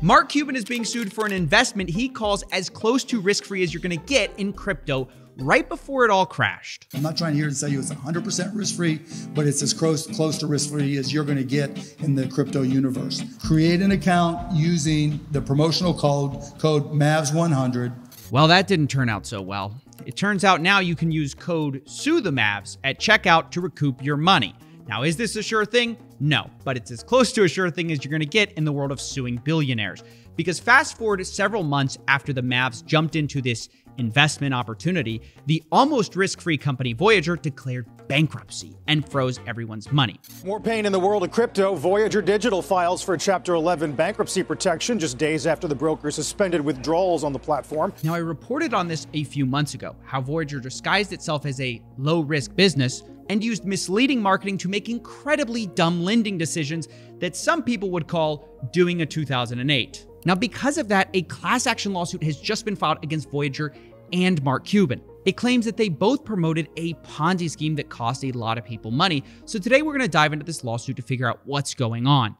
Mark Cuban is being sued for an investment he calls as close to risk-free as you're going to get in crypto right before it all crashed. I'm not trying to hear and say you it's 100% risk-free, but it's as close to risk-free as you're going to get in the crypto universe. Create an account using the promotional code MAVS100. Well, that didn't turn out so well. It turns out now you can use code SueTheMavs at checkout to recoup your money. Now, is this a sure thing? No, but it's as close to a sure thing as you're going to get in the world of suing billionaires. Because fast forward several months after the Mavs jumped into this investment opportunity, the almost risk-free company Voyager declared bankruptcy and froze everyone's money. More pain in the world of crypto. Voyager Digital files for Chapter 11 bankruptcy protection just days after the broker suspended withdrawals on the platform. Now, I reported on this a few months ago, how Voyager disguised itself as a low-risk business and used misleading marketing to make incredibly dumb lending decisions that some people would call doing a 2008. Now, because of that, a class action lawsuit has just been filed against Voyager and Mark Cuban. It claims that they both promoted a Ponzi scheme that cost a lot of people money. So today we're going to dive into this lawsuit to figure out what's going on.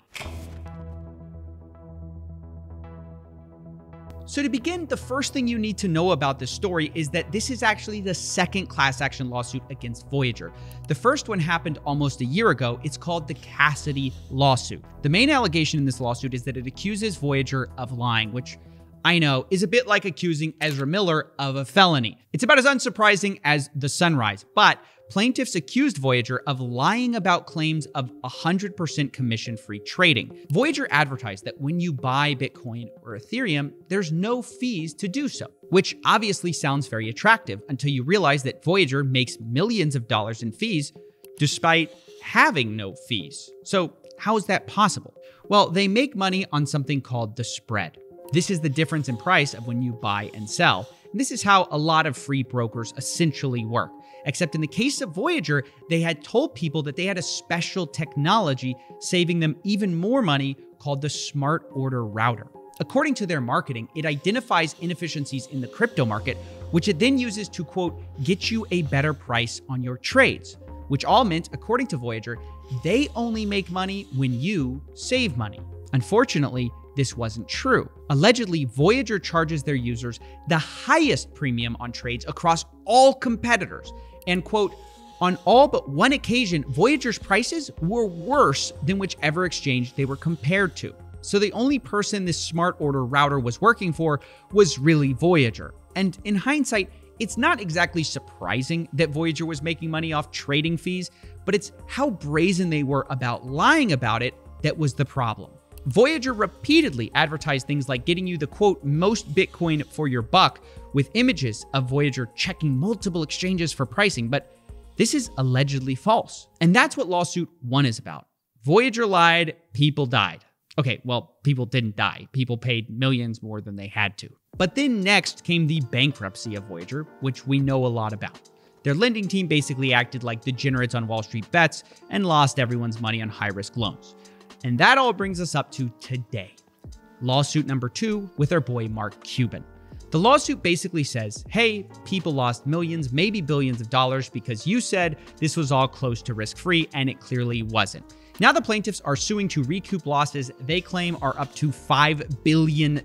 So to begin, the first thing you need to know about this story is that this is actually the second class action lawsuit against Voyager. The first one happened almost a year ago. It's called the Cassidy lawsuit. The main allegation in this lawsuit is that it accuses Voyager of lying, which I know is a bit like accusing Ezra Miller of a felony. It's about as unsurprising as the sunrise, but plaintiffs accused Voyager of lying about claims of 100% commission-free trading. Voyager advertised that when you buy Bitcoin or Ethereum, there's no fees to do so, which obviously sounds very attractive until you realize that Voyager makes millions of dollars in fees despite having no fees. So how is that possible? Well, they make money on something called the spread. This is the difference in price of when you buy and sell. And this is how a lot of free brokers essentially work. Except in the case of Voyager, they had told people that they had a special technology saving them even more money called the Smart Order Router. According to their marketing, it identifies inefficiencies in the crypto market, which it then uses to, quote, get you a better price on your trades, which all meant, according to Voyager, they only make money when you save money. Unfortunately, this wasn't true. Allegedly, Voyager charges their users the highest premium on trades across all competitors. And quote, on all but one occasion, Voyager's prices were worse than whichever exchange they were compared to. So the only person this Smart Order Router was working for was really Voyager. And in hindsight, it's not exactly surprising that Voyager was making money off trading fees, but it's how brazen they were about lying about it that was the problem. Voyager repeatedly advertised things like getting you the, quote, most Bitcoin for your buck with images of Voyager checking multiple exchanges for pricing, but this is allegedly false. And that's what lawsuit one is about. Voyager lied, people died. Okay, well, people didn't die. People paid millions more than they had to. But then next came the bankruptcy of Voyager, which we know a lot about. Their lending team basically acted like degenerates on Wall Street bets and lost everyone's money on high-risk loans. And that all brings us up to today. Lawsuit number two with our boy Mark Cuban. The lawsuit basically says, hey, people lost millions, maybe billions of dollars because you said this was all close to risk-free and it clearly wasn't. Now the plaintiffs are suing to recoup losses they claim are up to $5 billion,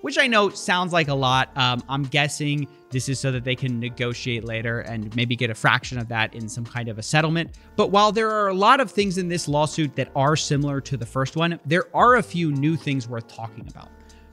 which I know sounds like a lot. I'm guessing this is so that they can negotiate later and maybe get a fraction of that in some kind of a settlement. But while there are a lot of things in this lawsuit that are similar to the first one, there are a few new things worth talking about.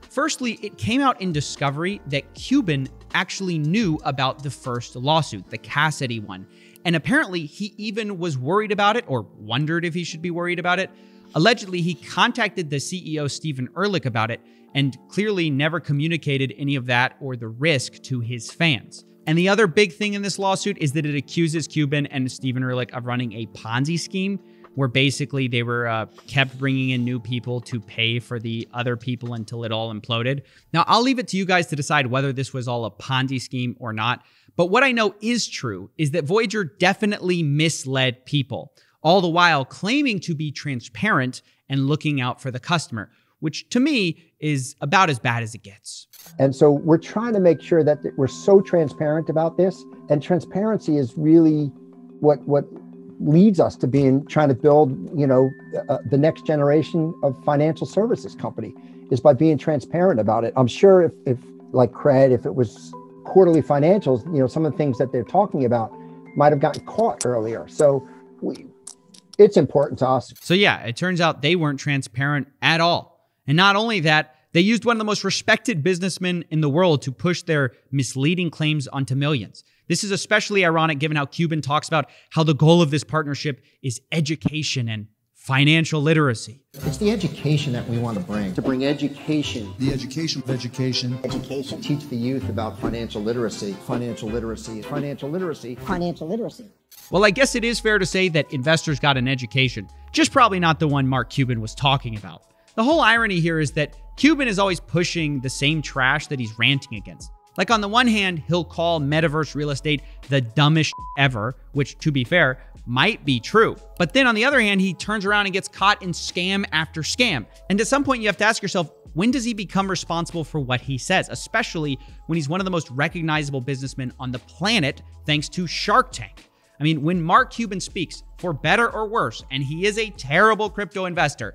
Firstly, it came out in discovery that Cuban actually knew about the first lawsuit, the Cassidy one. And apparently he even was worried about it or wondered if he should be worried about it. Allegedly, he contacted the CEO, Stephen Ehrlich, about it and clearly never communicated any of that or the risk to his fans. And the other big thing in this lawsuit is that it accuses Cuban and Stephen Ehrlich of running a Ponzi scheme, where basically they were kept bringing in new people to pay for the other people until it all imploded. Now, I'll leave it to you guys to decide whether this was all a Ponzi scheme or not. But what I know is true is that Voyager definitely misled people, all the while claiming to be transparent and looking out for the customer, which to me is about as bad as it gets. And so we're trying to make sure that we're so transparent about this. And transparency is really what leads us to trying to build, the next generation of financial services company. is by being transparent about it. I'm sure if like Cred, if it was quarterly financials, you know, some of the things that they're talking about might have gotten caught earlier. So it's important to us. So yeah, it turns out they weren't transparent at all. And not only that, they used one of the most respected businessmen in the world to push their misleading claims onto millions. This is especially ironic given how Cuban talks about how the goal of this partnership is education and financial literacy. It's the education that we want to bring. To bring education. The education of education. Education. Teach the youth about financial literacy. Financial literacy. Financial literacy. Financial literacy. Well, I guess it is fair to say that investors got an education, just probably not the one Mark Cuban was talking about. The whole irony here is that Cuban is always pushing the same trash that he's ranting against. Like on the one hand, he'll call metaverse real estate the dumbest ever, which to be fair, might be true. But then on the other hand, he turns around and gets caught in scam after scam. And at some point you have to ask yourself, when does he become responsible for what he says? Especially when he's one of the most recognizable businessmen on the planet, thanks to Shark Tank. I mean, when Mark Cuban speaks, for better or worse, and he is a terrible crypto investor,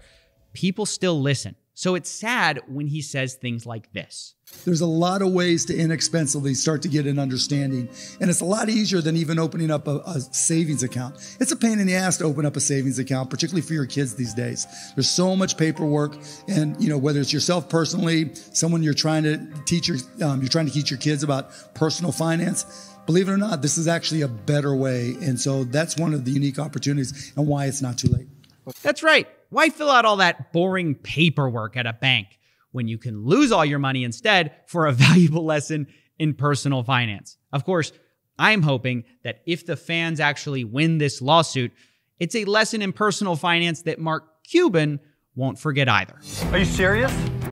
people still listen. So it's sad when he says things like this. There's a lot of ways to inexpensively start to get an understanding. And it's a lot easier than even opening up a savings account. It's a pain in the ass to open up a savings account, particularly for your kids these days. There's so much paperwork. And, you know, whether it's yourself personally, someone you're trying to teach your kids about personal finance, believe it or not, this is actually a better way. And so that's one of the unique opportunities and why it's not too late. That's right. Why fill out all that boring paperwork at a bank when you can lose all your money instead for a valuable lesson in personal finance? Of course, I'm hoping that if the fans actually win this lawsuit, it's a lesson in personal finance that Mark Cuban won't forget either. Are you serious?